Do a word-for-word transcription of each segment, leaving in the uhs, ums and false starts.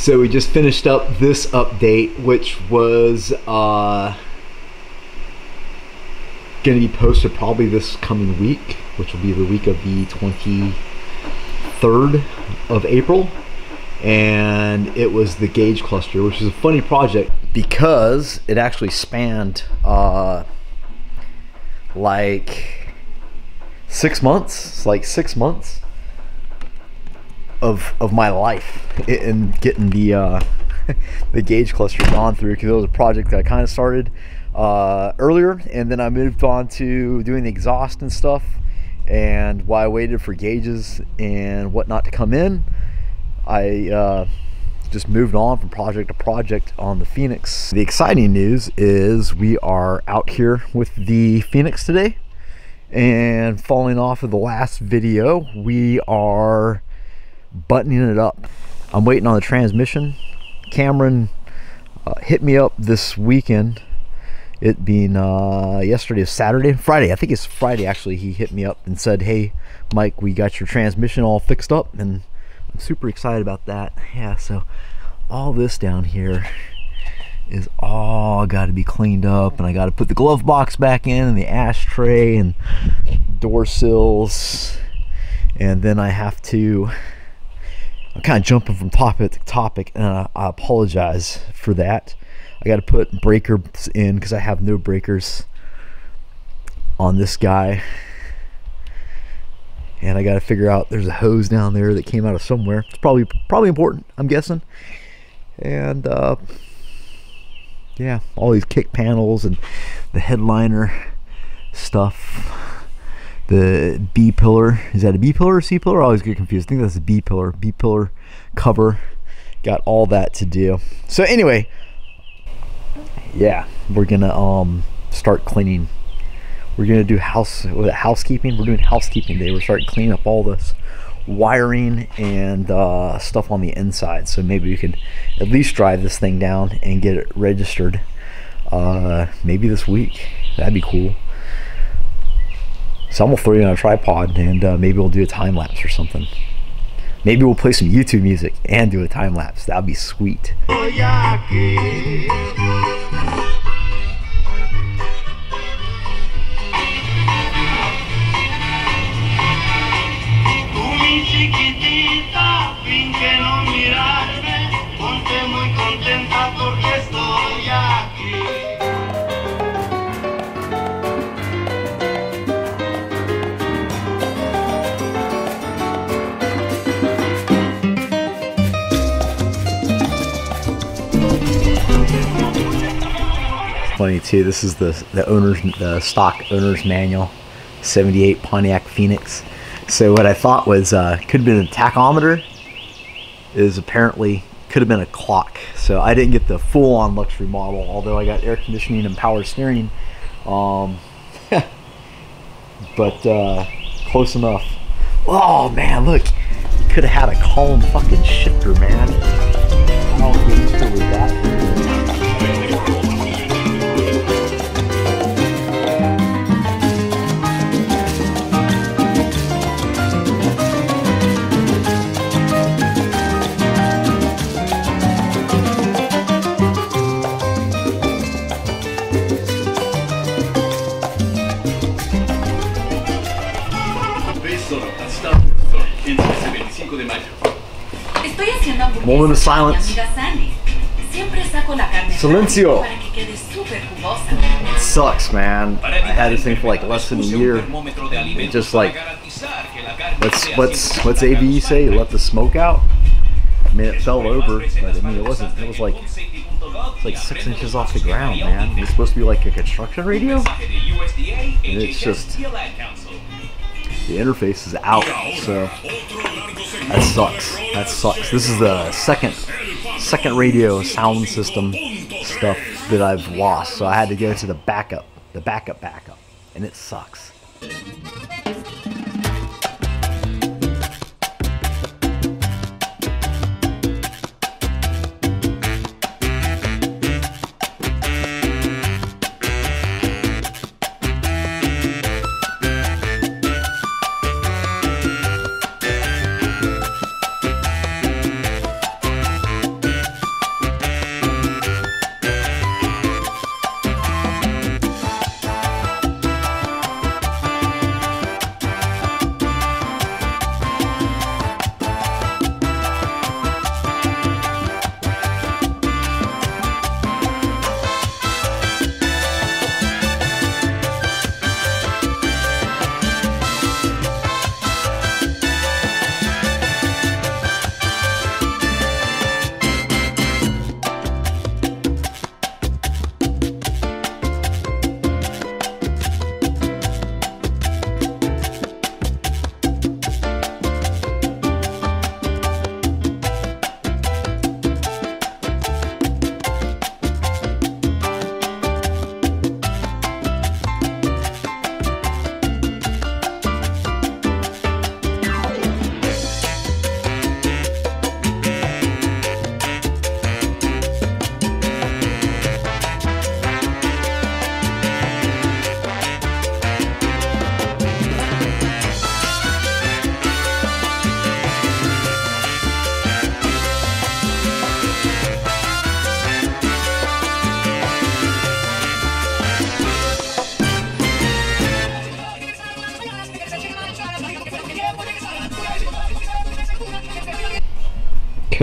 So we just finished up this update, which was uh, going to be posted probably this coming week, which will be the week of the twenty-third of April. And it was the gauge cluster, which is a funny project because it actually spanned uh, like six months, it's like six months of of my life in getting the uh, the gauge cluster gone through, because it was a project that I kind of started uh, earlier, and then I moved on to doing the exhaust and stuff. And while I waited for gauges and whatnot to come in, I uh, just moved on from project to project on the Phoenix. The exciting news is we are out here with the Phoenix today, and following off of the last video, we are buttoning it up. I'm waiting on the transmission. Cameron uh, hit me up this weekend, it being uh, yesterday is Saturday, Friday, I think it's Friday actually, he hit me up and said, hey Mike, we got your transmission all fixed up, and I'm super excited about that. Yeah, so all this down here is all got to be cleaned up, and I got to put the glove box back in, and the ashtray, and door sills, and then I have to, I'm kind of jumping from topic to topic, and I, I apologize for that. I got to put breakers in because I have no breakers on this guy. And I got to figure out, there's a hose down there that came out of somewhere. It's probably probably important, I'm guessing. And uh, yeah, all these kick panels and the headliner stuff. The B pillar, is that a B pillar or C pillar? I always get confused. I think that's a B pillar. B pillar cover. Got all that to do. So anyway, yeah, we're gonna um start cleaning. We're gonna do house housekeeping. We're doing housekeeping today. We're starting to clean up all this wiring and uh, stuff on the inside. So maybe we could at least drive this thing down and get it registered. Uh, maybe this week. That'd be cool. So I'm gonna throw you on a tripod, and uh, maybe we'll do a time lapse or something. Maybe we'll play some YouTube music and do a time lapse. That'd be sweet. Oh, yeah. Too. This is the, the owner's the stock owner's manual, seventy-eight Pontiac Phoenix. So what I thought was uh, could have been a tachometer, is apparently could have been a clock. So I didn't get the full-on luxury model, although I got air conditioning and power steering. Um, but uh, close enough. Oh man, look, you could have had a column fucking shifter, man. I don't think it was that. Moment of silence. Silencio. It sucks, man. I had this thing for like less than a year. It just like, let's what's what's A B say? Let the smoke out. I mean, it fell over, but I mean, it wasn't. It was like it's like six inches off the ground, man. It's supposed to be like a construction radio, and it's just the interface is out, so. That sucks. That sucks. This is the second second radio sound system stuff that I've lost, so I had to go to the backup, the backup backup, and it sucks.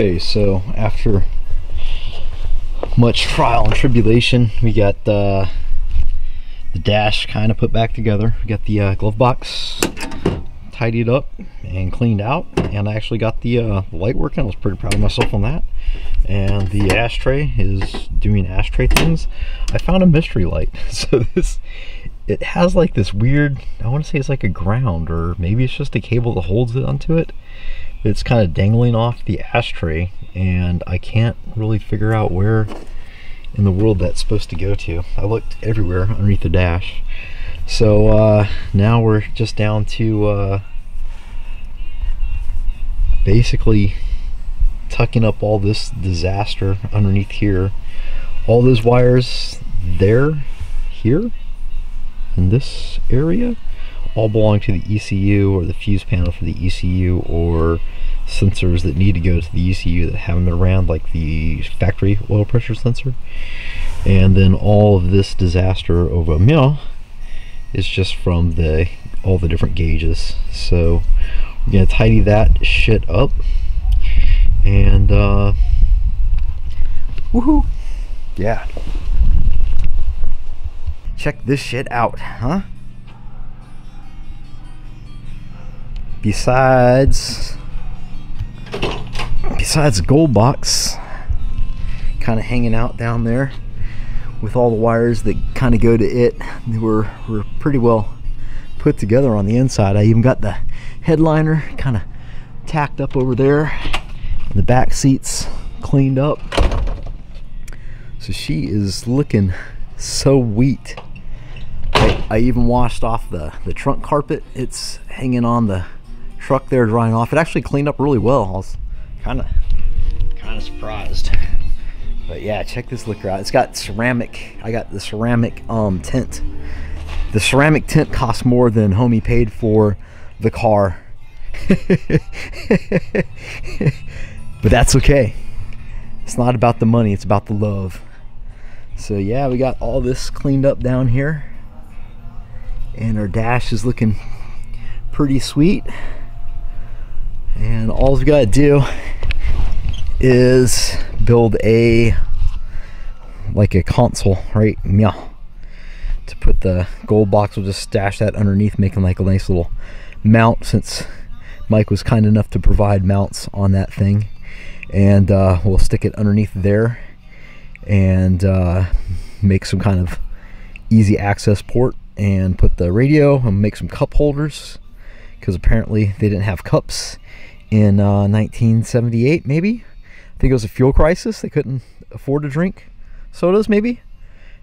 Okay, so after much trial and tribulation, we got uh, the dash kind of put back together. We got the uh, glove box tidied up and cleaned out, and I actually got the uh, light working. I was pretty proud of myself on that. And the ashtray is doing ashtray things. I found a mystery light. So this, it has like this weird, I want to say it's like a ground, or maybe it's just a cable that holds it onto it. It's kind of dangling off the ashtray, and I can't really figure out where in the world that's supposed to go to. I looked everywhere underneath the dash. So uh, now we're just down to uh, basically tucking up all this disaster underneath here. All those wires there, here, in this area, all belong to the E C U, or the fuse panel for the E C U, or sensors that need to go to the E C U that haven't been around, like the factory oil pressure sensor. And then all of this disaster over a mill is just from the all the different gauges. So we're gonna tidy that shit up, and uh, woohoo! Yeah, check this shit out, huh? Besides, besides the gold box kind of hanging out down there with all the wires that kind of go to it, they were, were pretty well put together on the inside. I even got the headliner kind of tacked up over there, and the back seats cleaned up. So she is looking so wheat. I, I even washed off the, the trunk carpet. It's hanging on the truck there, drying off. It actually cleaned up really well. I was kind of kind of surprised, but yeah, check this liquor out. It's got ceramic. I got the ceramic um tint. The ceramic tint costs more than homie paid for the car. But that's okay. It's not about the money, it's about the love. So yeah, we got all this cleaned up down here, and our dash is looking pretty sweet. And all we've got to do is build a like a console, right? Yeah, to put the gold box. We'll just stash that underneath, making like a nice little mount, since Mike was kind enough to provide mounts on that thing. And uh, we'll stick it underneath there, and uh, make some kind of easy access port, and put the radio, and make some cup holders, because apparently they didn't have cups in uh, nineteen seventy-eight, maybe. I think it was a fuel crisis. They couldn't afford to drink sodas, maybe.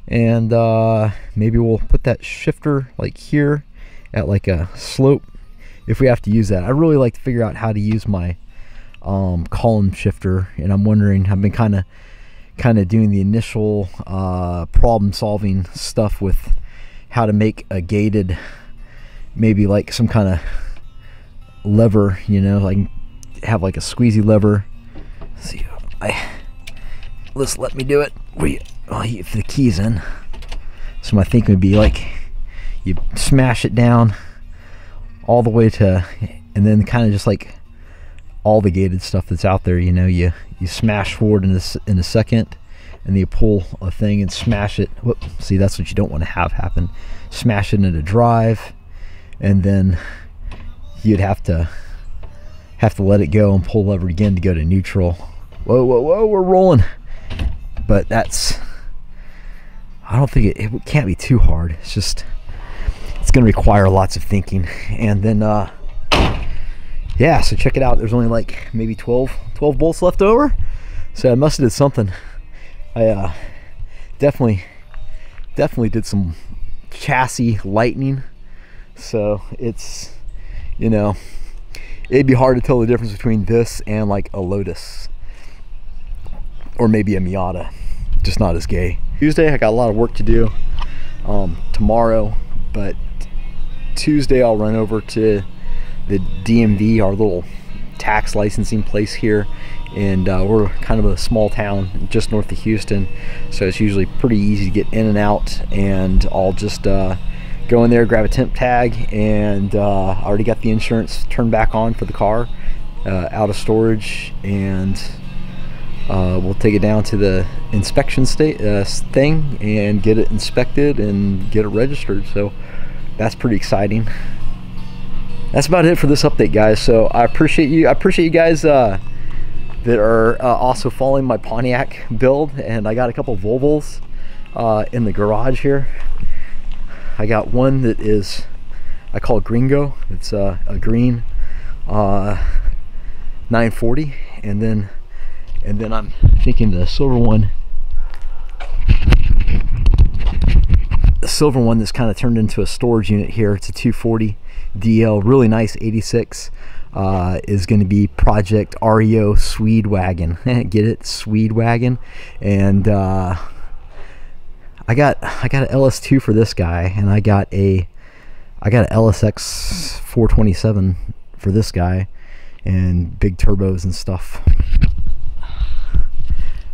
And uh, maybe we'll put that shifter like here at like a slope if we have to use that. I really like to figure out how to use my um, column shifter, and I'm wondering, I've been kind of kind of doing the initial uh, problem solving stuff with how to make a gated, maybe like some kind of lever, you know, like have like a squeezy lever. Let's see, I let's let me do it. We oh, if the key's in. So my thinking would be like you smash it down all the way to, and then kind of just like all the gated stuff that's out there, you know, you you smash forward in this in a second, and you pull a thing and smash it. Whoop, see, that's what you don't want to have happen. Smash it into drive, and then you'd have to have to let it go and pull lever again to go to neutral. Whoa, whoa, whoa, we're rolling. But that's, I don't think it, it can't be too hard. It's just, it's gonna require lots of thinking. And then uh yeah, so check it out. There's only like maybe twelve bolts left over, so I must have did something. I uh definitely definitely did some chassis lightning. So it's, you know, it'd be hard to tell the difference between this and like a Lotus, or maybe a Miata, just not as gay. Tuesday, I got a lot of work to do um, tomorrow, but Tuesday I'll run over to the D M V, our little tax licensing place here, and uh, we're kind of a small town just north of Houston, so it's usually pretty easy to get in and out. And I'll just uh, go in there, grab a temp tag, and uh, I already got the insurance turned back on for the car, uh, out of storage, and Uh, we'll take it down to the inspection state uh, thing and get it inspected and get it registered. So that's pretty exciting. That's about it for this update, guys. So I appreciate you. I appreciate you guys uh, that are uh, also following my Pontiac build. And I got a couple Volvos uh, in the garage here. I got one that is, I call Gringo. It's uh, a green uh, nine forty, and then And then I'm thinking the silver one, the silver one that's kind of turned into a storage unit here. It's a two forty D L, really nice eighty-six, uh, is going to be Project R E O Swede Wagon. Get it, Swede Wagon. And uh, I got I got an L S two for this guy, and I got a I got an L S X four twenty-seven for this guy, and big turbos and stuff.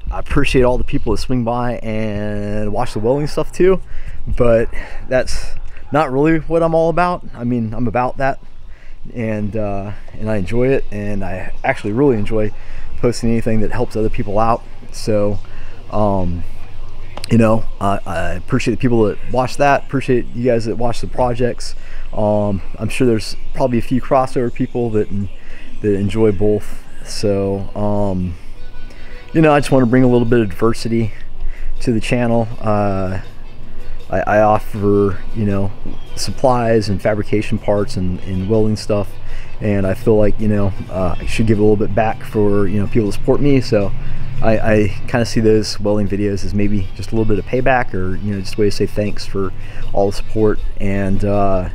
I appreciate all the people that swing by and watch the welding stuff too, but that's not really what I'm all about. I mean, I'm about that, and uh, and I enjoy it, and I actually really enjoy posting anything that helps other people out. So, um, you know, I, I appreciate the people that watch that. Appreciate you guys that watch the projects. Um, I'm sure there's probably a few crossover people that that enjoy both. So. Um, You know, I just want to bring a little bit of diversity to the channel. Uh, I, I offer, you know, supplies and fabrication parts and, and welding stuff. And I feel like, you know, uh, I should give a little bit back for, you know, people to support me. So I, I kind of see those welding videos as maybe just a little bit of payback, or, you know, just a way to say thanks for all the support. And, uh,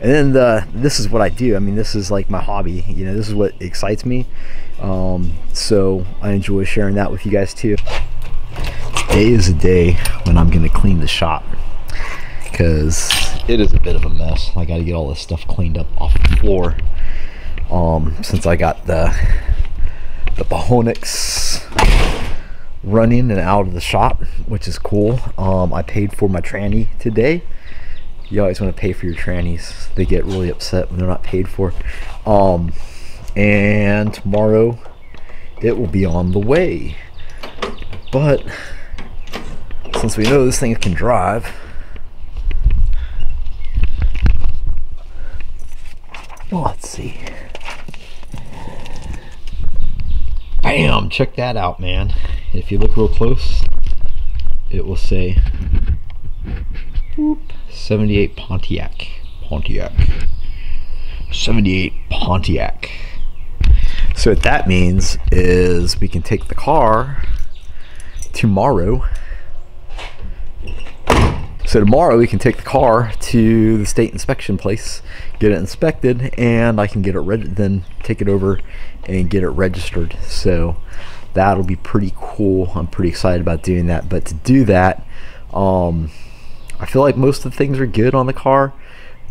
and then the, this is what I do. I mean, this is like my hobby. You know, this is what excites me. Um, so I enjoy sharing that with you guys too. Today is a day when I'm gonna clean the shop, because it is a bit of a mess. I gotta get all this stuff cleaned up off the floor. Um, since I got the the Phoenix running and out of the shop, which is cool. Um, I paid for my tranny today. You always want to pay for your trannies. They get really upset when they're not paid for. Um, and tomorrow it will be on the way. But since we know this thing can drive, well, let's see. Bam! Check that out, man. If you look real close, it will say whoop, seventy-eight Pontiac. Pontiac. seventy-eight Pontiac. So what that means is we can take the car tomorrow. So tomorrow we can take the car to the state inspection place, get it inspected, and I can get it reg- then take it over and get it registered. So that'll be pretty cool. I'm pretty excited about doing that. But to do that, um, I feel like most of the things are good on the car,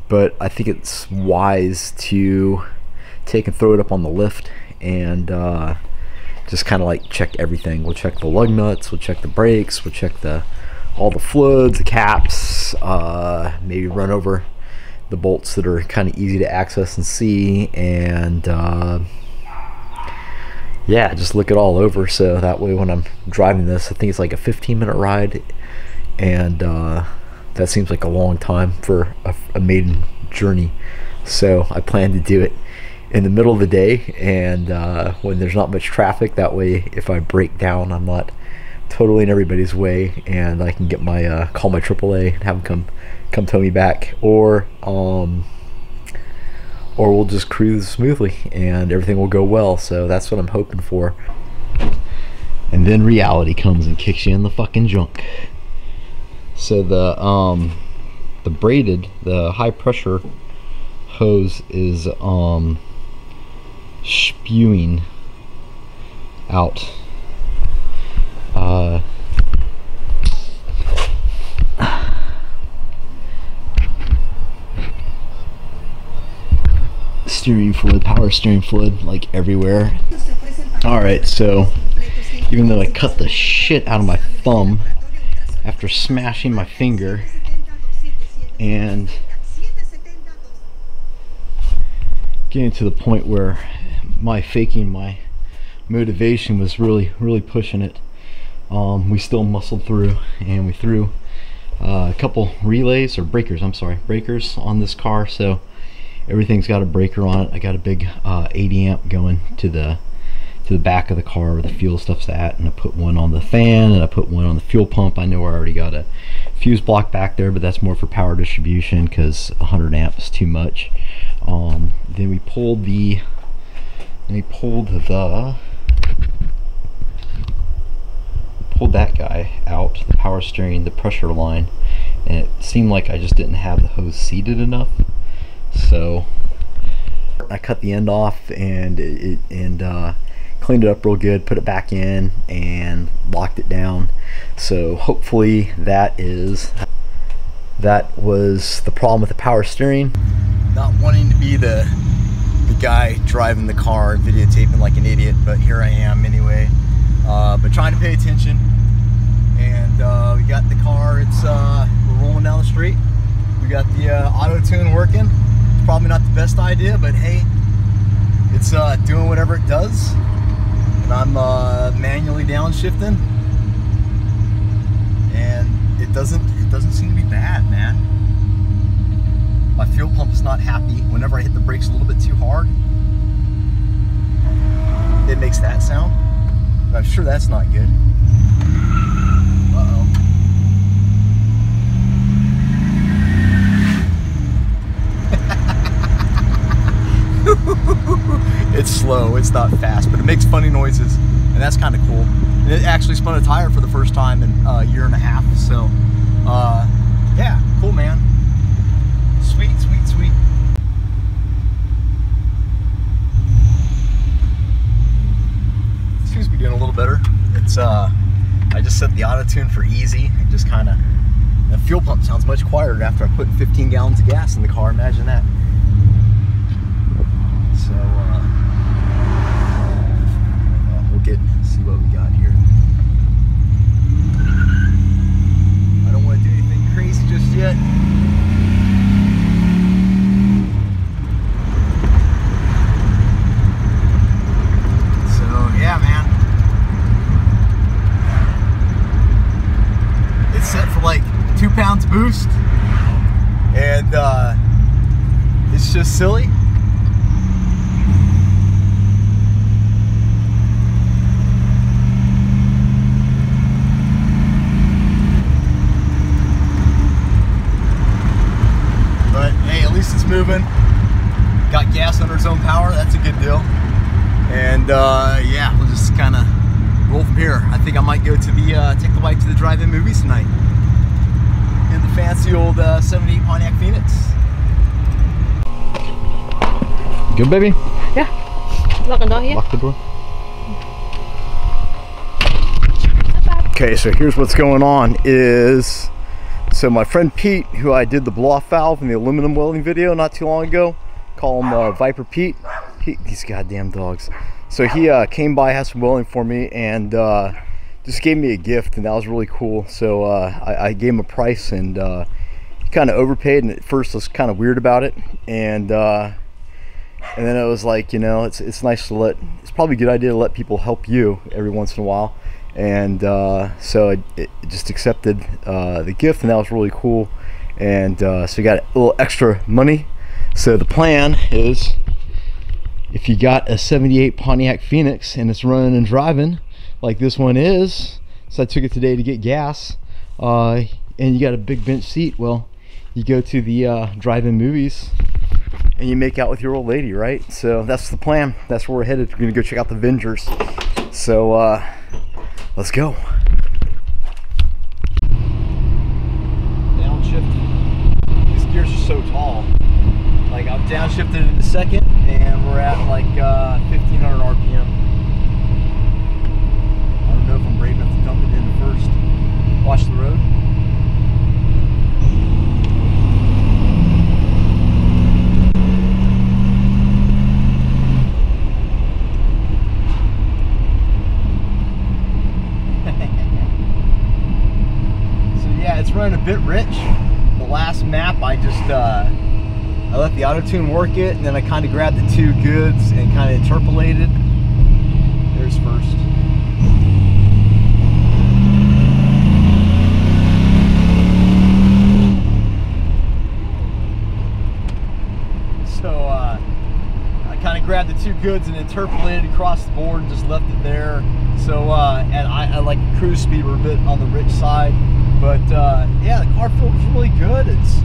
but I think it's wise to take and throw it up on the lift and uh, just kind of like check everything. We'll check the lug nuts, we'll check the brakes, we'll check the all the fluids, the caps, uh, maybe run over the bolts that are kind of easy to access and see, and uh, yeah, just look it all over. So that way when I'm driving this, I think it's like a fifteen minute ride, and uh, that seems like a long time for a, a maiden journey. So I plan to do it in the middle of the day, and uh, when there's not much traffic. That way, if I break down, I'm not totally in everybody's way, and I can get my uh, call my triple A and have them come come tow me back, or um, or we'll just cruise smoothly and everything will go well. So that's what I'm hoping for. And then reality comes and kicks you in the fucking junk. So the um, the braided, the high pressure hose is um, spewing out uh, steering fluid, power steering fluid, like everywhere. Alright, so even though I cut the shit out of my thumb after smashing my finger, and getting to the point where my faking my motivation was really, really pushing it. Um, we still muscled through, and we threw uh, a couple relays or breakers, I'm sorry, breakers on this car. So everything's got a breaker on it. I got a big uh, eighty amp going to the to the back of the car where the fuel stuff's at, and I put one on the fan and I put one on the fuel pump. I know I already got a fuse block back there, but that's more for power distribution because one hundred amp is too much. Um, then we pulled the we pulled the pulled that guy out, the power steering, the pressure line, and it seemed like I just didn't have the hose seated enough. So I cut the end off and it and uh, cleaned it up real good, put it back in and locked it down. So hopefully that is that was the problem with the power steering. Not wanting to be the the guy driving the car videotaping like an idiot, but here I am anyway. Uh, but trying to pay attention, and uh, we got the car. It's uh, we're rolling down the street. We got the uh, auto tune working. Probably not the best idea, but hey, it's uh, doing whatever it does, and I'm uh, manually downshifting, and it doesn't it doesn't seem to be bad, man. My fuel pump is not happy. Whenever I hit the brakes a little bit too hard, it makes that sound. I'm sure that's not good. Uh-oh. It's slow, it's not fast, but it makes funny noises, and that's kind of cool. And it actually spun a tire for the first time in uh, a year and a half, so uh, yeah, cool, man. Sweet, sweet, sweet. Seems to be doing a little better. It's uh, I just set the auto tune for easy, and just kind of, the fuel pump sounds much quieter after I put fifteen gallons of gas in the car. Imagine that. So uh, we'll get see what we got here. I don't want to do anything crazy just yet. So yeah, man, it's set for like two pounds boost, and uh, it's just silly. Moving, got gas under its own power. That's a good deal. And uh, yeah, we'll just kind of roll from here. I think I might go to the uh, take the wife to the drive-in movies tonight in the fancy old uh, seventy-eight Pontiac Phoenix. Good, baby. Yeah. Lock the door here. Lock the door. Okay, so here's what's going on is. So my friend Pete, who I did the blow-off valve in the aluminum welding video not too long ago, call him uh, Viper Pete. He, these goddamn dogs. So he uh, came by, had some welding for me, and uh, just gave me a gift, and that was really cool. So uh, I, I gave him a price, and uh, he kind of overpaid, and at first I was kind of weird about it, and uh, and then I was like, you know, it's it's nice to let. It's probably a good idea to let people help you every once in a while. And uh, so I it just accepted uh, the gift, and that was really cool. And uh, so we got a little extra money. So the plan is, if you got a seventy-eight Pontiac Phoenix and it's running and driving like this one is, so I took it today to get gas, uh, and you got a big bench seat, well, you go to the uh, drive-in movies and you make out with your old lady, right? So that's the plan. That's where we're headed. We're gonna go check out the Avengers. So. Uh, Let's go. Downshifted. These gears are so tall. Like, I've downshifted in a second, and we're at like uh, fifteen hundred R P M. I don't know if I'm brave enough to dump it in first. Watch the road. Running a bit rich. The last map I just uh, I let the auto tune work it, and then I kind of grabbed the two goods and kind of interpolated. There tires first. So uh, I kind of grabbed the two goods and interpolated across the board and just left it there. So uh, and I, I like cruise speed, we're a bit on the rich side, but uh, yeah, the car feels really good. It's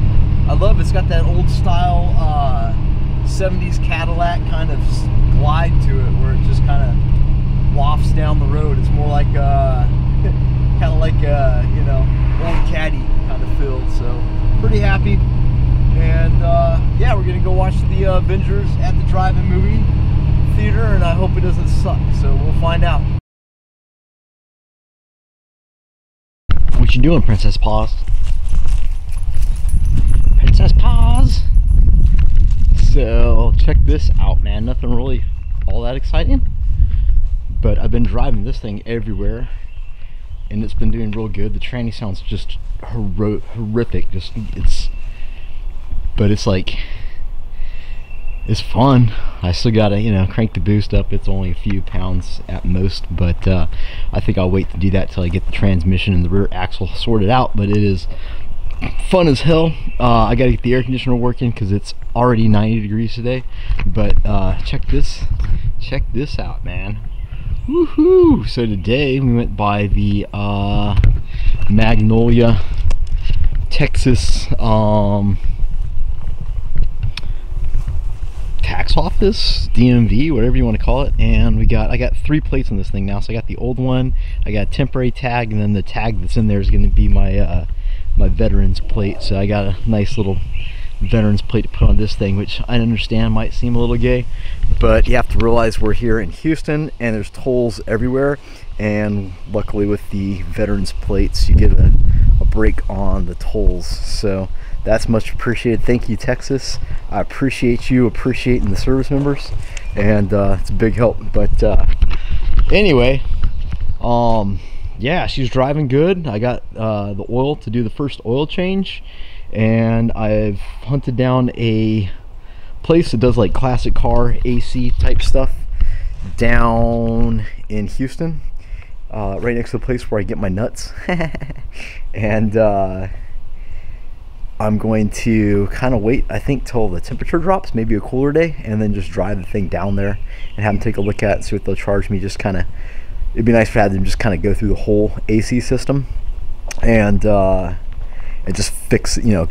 I love it. It's got that old style uh, seventies Cadillac kind of glide to it, where it just kind of wafts down the road. It's more like uh, kind of like uh, you know, old Caddy kind of feel. So pretty happy. And uh, yeah, we're gonna go watch the uh, Avengers at the drive-in movie theater, and I hope it doesn't suck. So we'll find out. What you doing, Princess Paws? Princess Paws. So check this out, man. Nothing really all that exciting, but I've been driving this thing everywhere, and it's been doing real good. The tranny sounds just hor horrific. Just it's. But it's like, it's fun. I still gotta, you know, crank the boost up. It's only a few pounds at most, but uh, I think I'll wait to do that till I get the transmission and the rear axle sorted out. But it is fun as hell. Uh, I gotta get the air conditioner working because it's already ninety degrees today. But uh, check this, check this out, man. Woohoo! So today we went by the uh, Magnolia Texas. Um, tax office, D M V, whatever you want to call it, and we got I got three plates on this thing now. So I got the old one, I got a temporary tag, and then the tag that's in there is going to be my uh, my veterans plate. So I got a nice little veterans plate to put on this thing, which I understand might seem a little gay, but you have to realize we're here in Houston and there's tolls everywhere, and luckily with the veterans plates you get a, a break on the tolls. So that's much appreciated. Thank you, Texas. I appreciate you appreciating the service members, and uh, it's a big help. But uh, anyway, um, yeah, she's driving good. I got uh, the oil to do the first oil change, and I've hunted down a place that does like classic car A C type stuff down in Houston, uh, right next to the place where I get my nuts. And uh, I'm going to kind of wait, I think, till the temperature drops, maybe a cooler day, and then just drive the thing down there and have them take a look at it, see what they'll charge me. Just kind of, it'd be nice to have them just kind of go through the whole A C system and uh, and just fix, you know,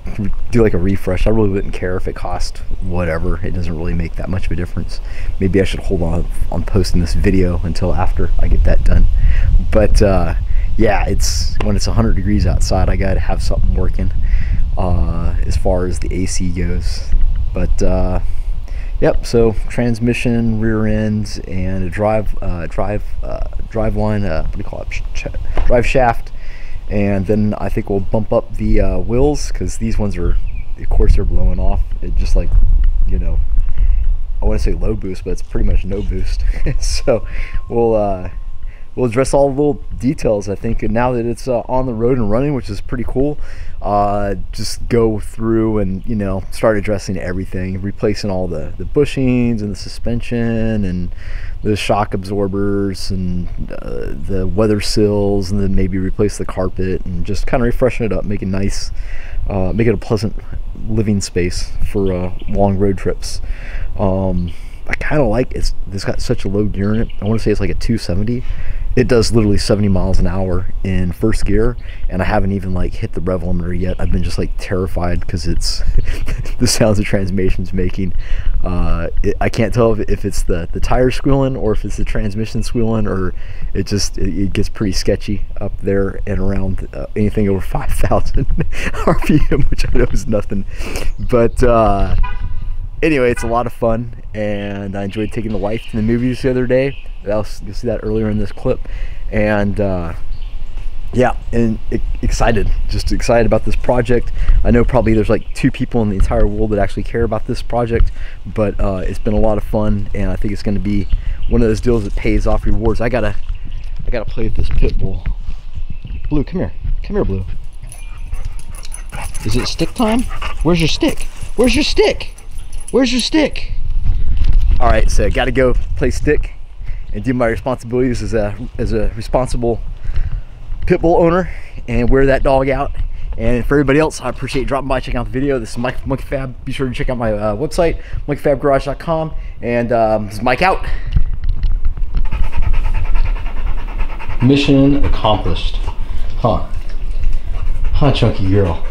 do like a refresh. I really wouldn't care if it cost whatever. It doesn't really make that much of a difference. Maybe I should hold on on posting this video until after I get that done. But uh, yeah, it's when it's one hundred degrees outside, I gotta have something working uh as far as the A C goes. But uh yep, so transmission, rear ends, and a drive uh drive uh drive line, uh what do you call it, drive shaft. And then I think we'll bump up the uh wheels, because these ones are, of course, they're blowing off. It just, like, you know, I want to say low boost, but it's pretty much no boost. So we'll uh We'll address all the little details, I think, and now that it's uh, on the road and running, which is pretty cool, uh, just go through and, you know, start addressing everything, replacing all the, the bushings and the suspension and the shock absorbers and uh, the weather sills, and then maybe replace the carpet and just kind of refreshing it up, make it nice, uh, make it a pleasant living space for uh, long road trips. Um, I kind of like it's. It's got such a low gear in it. I want to say it's like a two seventy. It does literally seventy miles an hour in first gear, and I haven't even like hit the rev limiter yet. I've been just like terrified because it's the sounds the transmission's making. Uh, it, I can't tell if, if it's the the tire squealing or if it's the transmission squealing, or it just it, it gets pretty sketchy up there and around uh, anything over five thousand R P M, which I know is nothing. But uh, anyway, it's a lot of fun, and I enjoyed taking the wife to the movies the other day. You'll see that earlier in this clip. And uh, yeah, and excited, just excited about this project. I know probably there's like two people in the entire world that actually care about this project, but uh, it's been a lot of fun, and I think it's going to be one of those deals that pays off rewards. I gotta, I gotta play with this pit bull. Blue, come here, come here, Blue. Is it stick time? Where's your stick? Where's your stick? Where's your stick? All right, so I gotta go play stick, and do my responsibilities as a as a responsible pit bull owner and wear that dog out. And for everybody else, I appreciate dropping by, checking out the video. This is Mike from Monkey Fab. Be sure to check out my uh, website, monkey fab garage dot com. And um, this is Mike out. Mission accomplished. Huh. Huh, chunky girl.